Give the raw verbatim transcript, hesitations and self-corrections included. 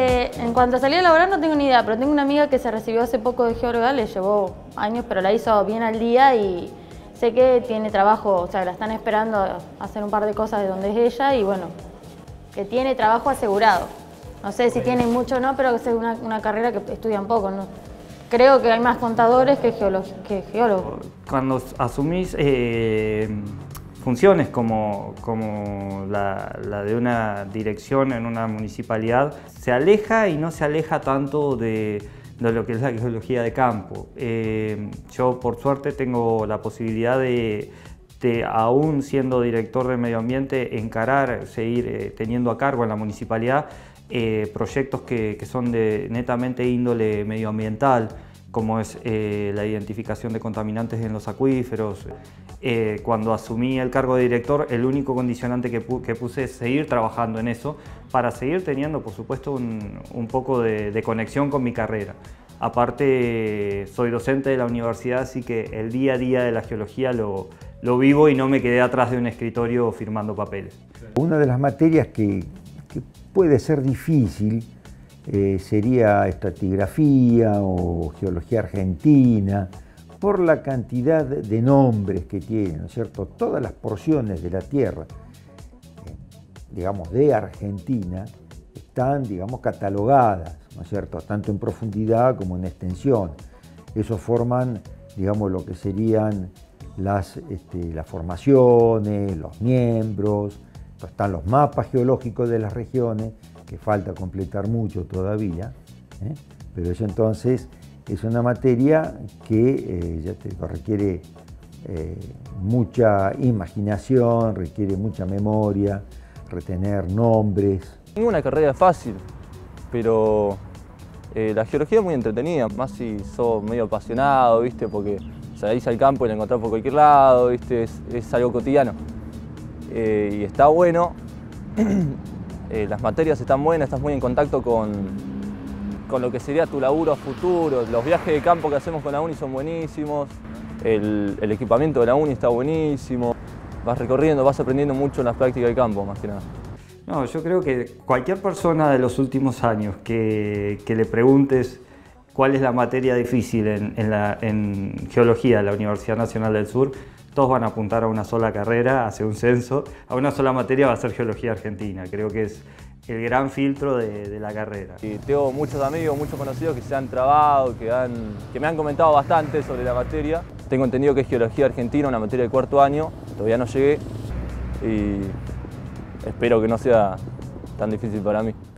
que en cuanto a salida laboral no tengo ni idea, pero tengo una amiga que se recibió hace poco de geóloga, le llevó años, pero la hizo bien al día y sé que tiene trabajo, o sea, la están esperando a hacer un par de cosas de donde es ella y bueno, que tiene trabajo asegurado. No sé si tiene mucho o no, pero es una, una carrera que estudian poco, ¿no? Creo que hay más contadores que, geólogo, que geólogos. Cuando asumís eh, funciones como, como la, la de una dirección en una municipalidad, se aleja y no se aleja tanto de, de lo que es la geología de campo. Eh, yo, por suerte, tengo la posibilidad de, de, aún siendo director de medio ambiente, encarar, seguir eh, teniendo a cargo en la municipalidad Eh, proyectos que, que son de netamente índole medioambiental, como es eh, la identificación de contaminantes en los acuíferos. Eh, cuando asumí el cargo de director, el único condicionante que, pu que puse es seguir trabajando en eso para seguir teniendo, por supuesto, un, un poco de, de conexión con mi carrera. Aparte, soy docente de la universidad, así que el día a día de la geología lo, lo vivo y no me quedé atrás de un escritorio firmando papeles. Una de las materias que puede ser difícil, eh, sería estratigrafía o geología argentina, por la cantidad de nombres que tiene, ¿no es cierto? Todas las porciones de la tierra, eh, digamos, de Argentina, están, digamos, catalogadas, ¿no es cierto?, tanto en profundidad como en extensión. Eso forman, digamos, lo que serían las, este, las formaciones, los miembros. Están los mapas geológicos de las regiones, que falta completar mucho todavía, ¿eh? Pero eso entonces es una materia que eh, ya te digo, requiere eh, mucha imaginación, requiere mucha memoria, retener nombres. Ninguna carrera es fácil, pero eh, la geología es muy entretenida, más si sos medio apasionado, ¿viste? Porque salís al campo y la encontrás por cualquier lado, ¿viste? Es, es algo cotidiano. Eh, y está bueno, eh, las materias están buenas, estás muy en contacto con, con lo que sería tu laburo a futuro, los viajes de campo que hacemos con la uni son buenísimos, el, el equipamiento de la uni está buenísimo, vas recorriendo, vas aprendiendo mucho en las prácticas de campo, más que nada. No, yo creo que cualquier persona de los últimos años que, que le preguntes cuál es la materia difícil en, en, la, en geología de la Universidad Nacional del Sur, todos van a apuntar a una sola carrera, hacia un censo, a una sola materia va a ser geología argentina. Creo que es el gran filtro de, de la carrera. Y tengo muchos amigos, muchos conocidos que se han trabado, que, han, que me han comentado bastante sobre la materia. Tengo entendido que es geología argentina, una materia de cuarto año, todavía no llegué y espero que no sea tan difícil para mí.